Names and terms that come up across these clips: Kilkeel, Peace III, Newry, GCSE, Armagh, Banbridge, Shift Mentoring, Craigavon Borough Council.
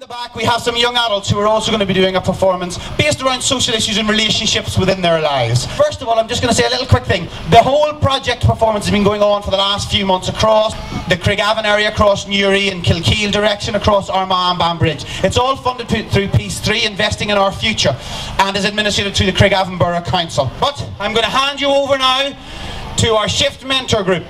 the back we have some young adults who are also going to be doing a performance based around social issues and relationships within their lives. First of all, I'm just going to say a little quick thing. The whole project performance has been going on for the last few months across the Craigavon area, across Newry and Kilkeel direction, across Armagh and Banbridge. It's all funded through Peace III, investing in our future, and is administered through the Craigavon Borough Council. But I'm going to hand you over now to our Shift Mentor group.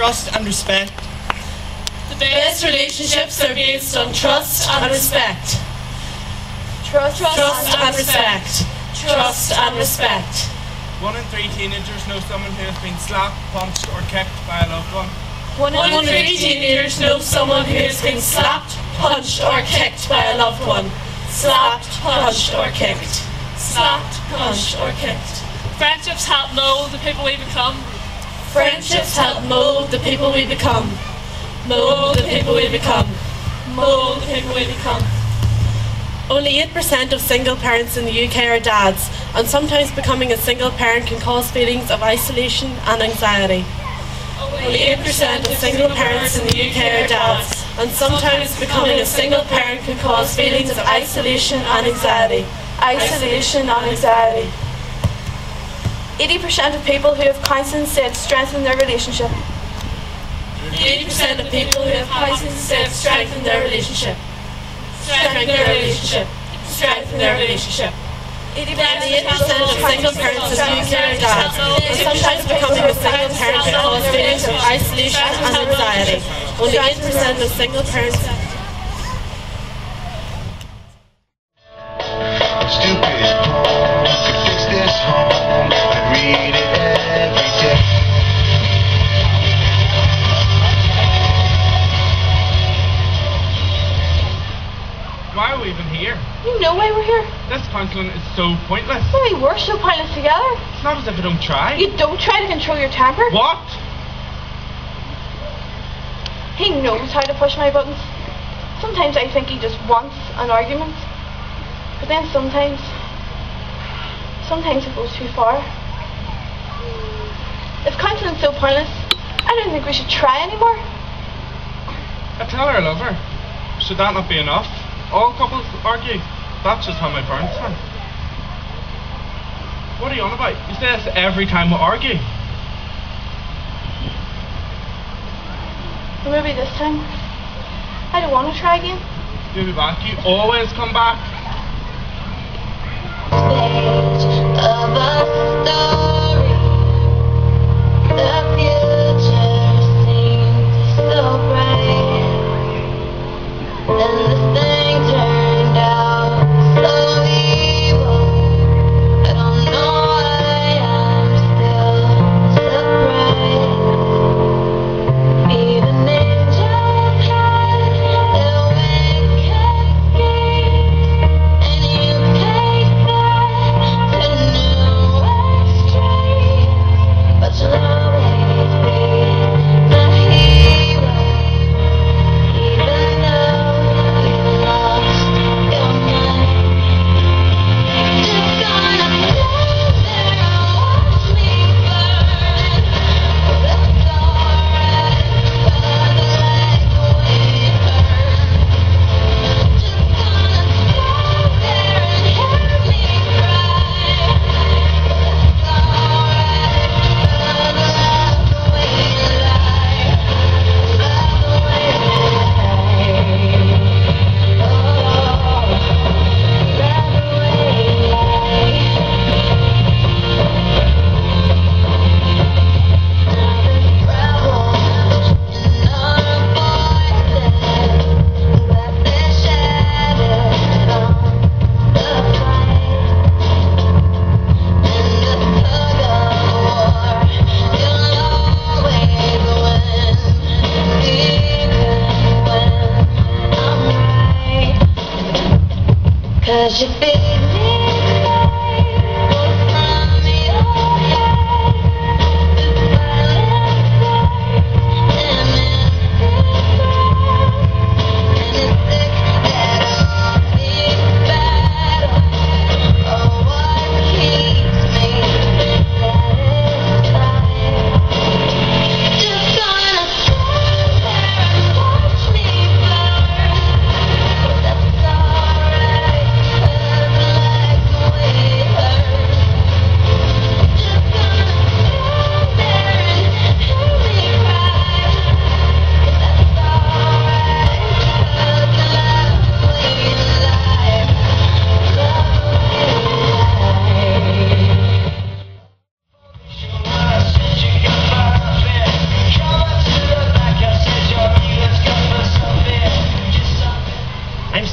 Trust and respect. The best relationships are based on trust and respect. Trust and respect. Trust and respect. 1 in 3 teenagers know someone who has been slapped, punched or kicked by a loved one. 1 in 3 teenagers know someone who has been slapped, punched or kicked by a loved one. Slapped, punched or kicked. Slapped, punched or kicked. Friendships help mould the people we become. Friendships help mould the people we become. Mould the people we become. Mould the people we become. Only 8% of single parents in the UK are dads, and sometimes becoming a single parent can cause feelings of isolation and anxiety. Only 8% of single parents in the UK are dads, and sometimes becoming a single parent can cause feelings of isolation and anxiety. Isolation and anxiety. 80% of people who have counselling said strengthen their relationship. 80% of people who have counselling said strengthen their relationship. Strengthen their relationship. Strengthen their relationship. 88% of single parents in the UK are dads, and sometimes becoming a single parent can cause feelings of isolation and anxiety. Only 8% of single parents. Why are we even here? You know why we're here. This counselling is so pointless. Well, we were so pointless together. It's not as if I don't try. You don't try to control your temper. What? He knows how to push my buttons. Sometimes I think he just wants an argument. But then sometimes it goes too far. If counselling's so pointless, I don't think we should try anymore. I tell her I love her. Should that not be enough? All couples argue. That's just how my parents are. What are you on about? You say this every time we argue. Maybe this time. I don't want to try again. You'll be back. You always come back.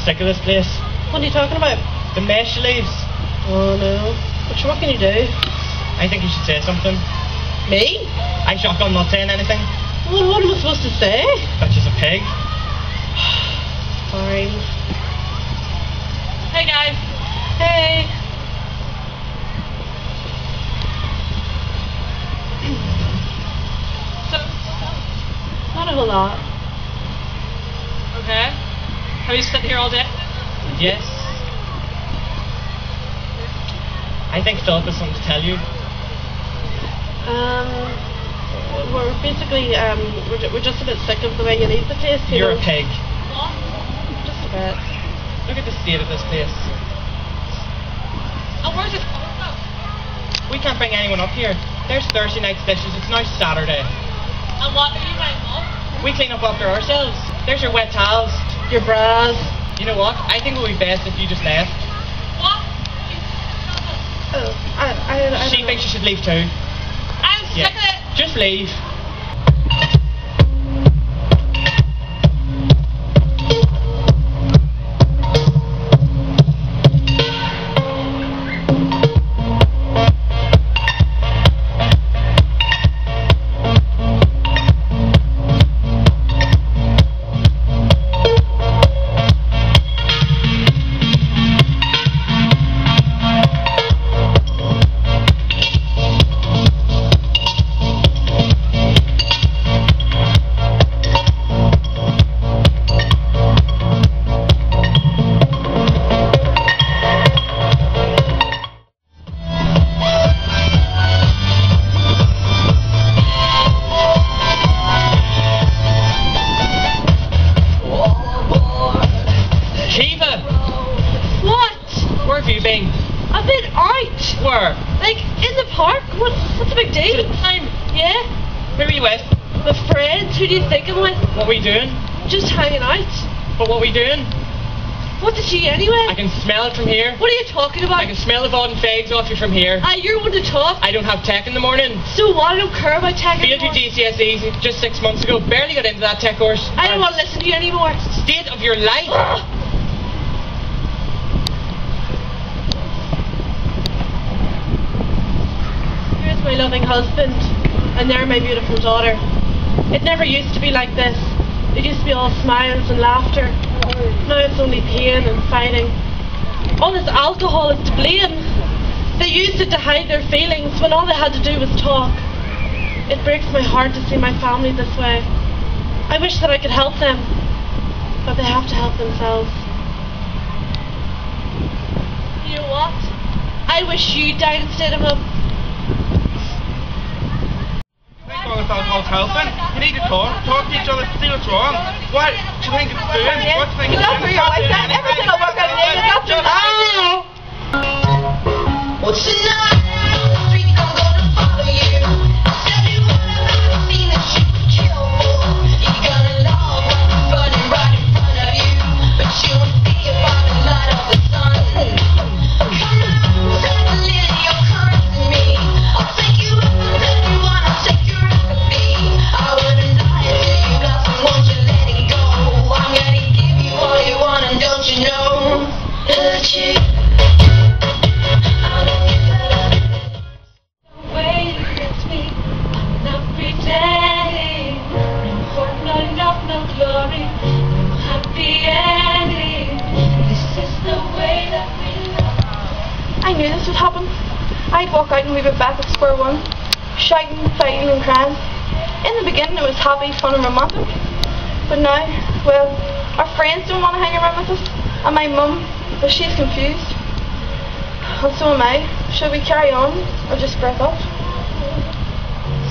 Sick of this place. What are you talking about? The mess she leaves. Oh no. But what can you do? I think you should say something. Me? I'm shocked I'm not saying anything. Well, what am I supposed to say? That she's a pig. Fine. Hey guys. Hey. So, not a whole lot. Okay. Have you sitting here all day? Yes. I think Philip has something to tell you. We're basically, we're just a bit sick of the way you leave the place. You're a pig. What? Just a bit. Look at the state of this place. Oh, where's it coming from? We can't bring anyone up here. There's Thursday night's dishes, it's now Saturday. And what do you guys want? We clean up after ourselves. There's your wet towels. Your bras. You know what? I think it would be best if you just left. What? Oh, I she thinks you should leave too. I'm sick of it. Just leave. I've been out! Where? Like, in the park? What's the big deal? Time? Yeah? Who are you with? My friends. Who do you think I'm with? What are we doing? Just hanging out. But what are we doing? What did she anyway? I can smell it from here. What are you talking about? I can smell the vod and fags off you from here. You're one to talk. I don't have tech in the morning. So what? I don't care about tech anymore. Failed your GCSEs just 6 months ago. Barely got into that tech course. I don't want to listen to you anymore. State of your life. My loving husband, and they're my beautiful daughter. It never used to be like this. It used to be all smiles and laughter. Now it's only pain and fighting. All this alcohol is to blame. They used it to hide their feelings when all they had to do was talk. It breaks my heart to see my family this way. I wish that I could help them, but they have to help themselves. You know what? I wish you died instead of a helping. You need to talk to each other, see what's wrong. What do you think it's doing? What do you think it's doing? Everything will work out in the end. It's up to you. What's the night? You know that you I don't need that. I'd walk out and we were back at square one, shouting, fighting and crying. In the beginning it was happy, fun and romantic, but now, well, our friends don't want to hang around with us, and my mum, well, she's confused, and so am I. Should we carry on, or just break up?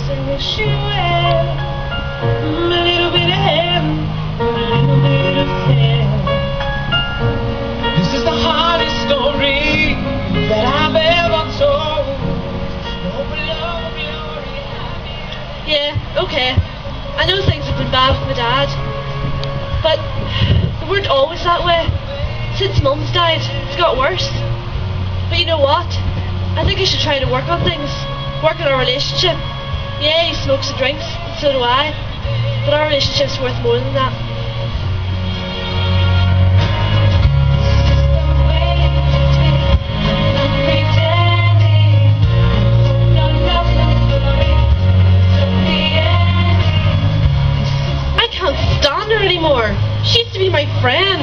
So wish you well, I'm a little bit of heaven, I'm a little bit of hell. This is the hardest story that I've ever told. Yeah, okay. I know things have been bad with my dad, but they weren't always that way. Since Mum's died, it's got worse. But you know what? I think I should try to work on things. Work on our relationship. Yeah, he smokes and drinks, and so do I. But our relationship's worth more than that. She used to be my friend.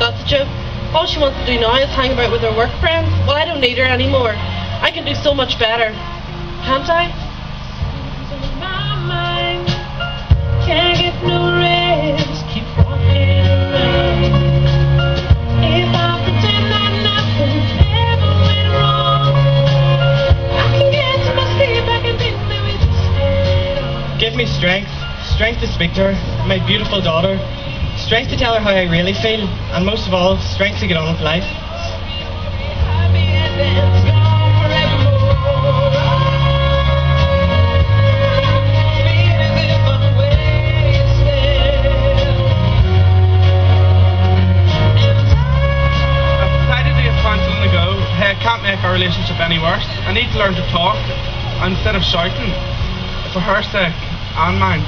That's a joke. All she wants to do now is hang about with her work friends. Well, I don't need her anymore. I can do so much better. Can't I? My mind can't get no rest. Keep walking away. If I pretend that nothing ever went wrong, I can get to my sleep. I can think that we just stay. Give me strength. Strength to speak to her, my beautiful daughter. Strength to tell her how I really feel. And most of all, strength to get on with life. I've decided to get counselling to go. I can't make our relationship any worse. I need to learn to talk instead of shouting. For her sake and mine.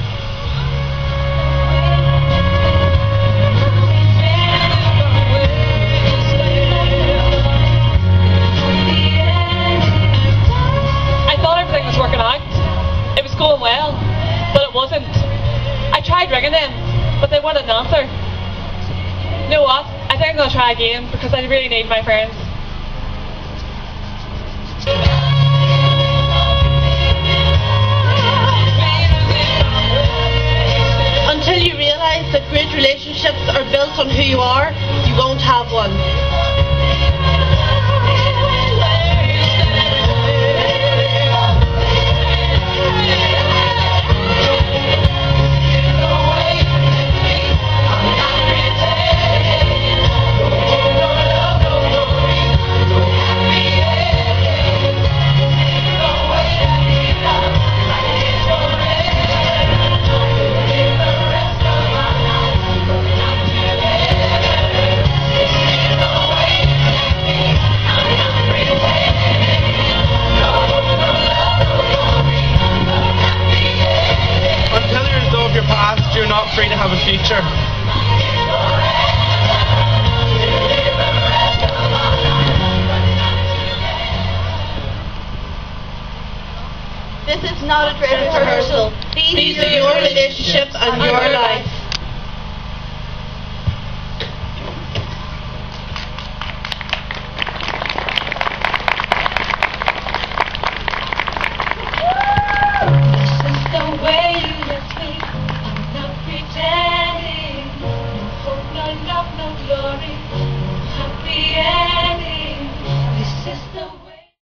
Going well, but it wasn't. I tried ringing them, but they wouldn't answer. You know what? I think I'm going to try again because I really need my friends. Until you realise that great relationships are built on who you are, you won't have one. You're not free to have a future. This is not a dress rehearsal. These are your relationships and your life.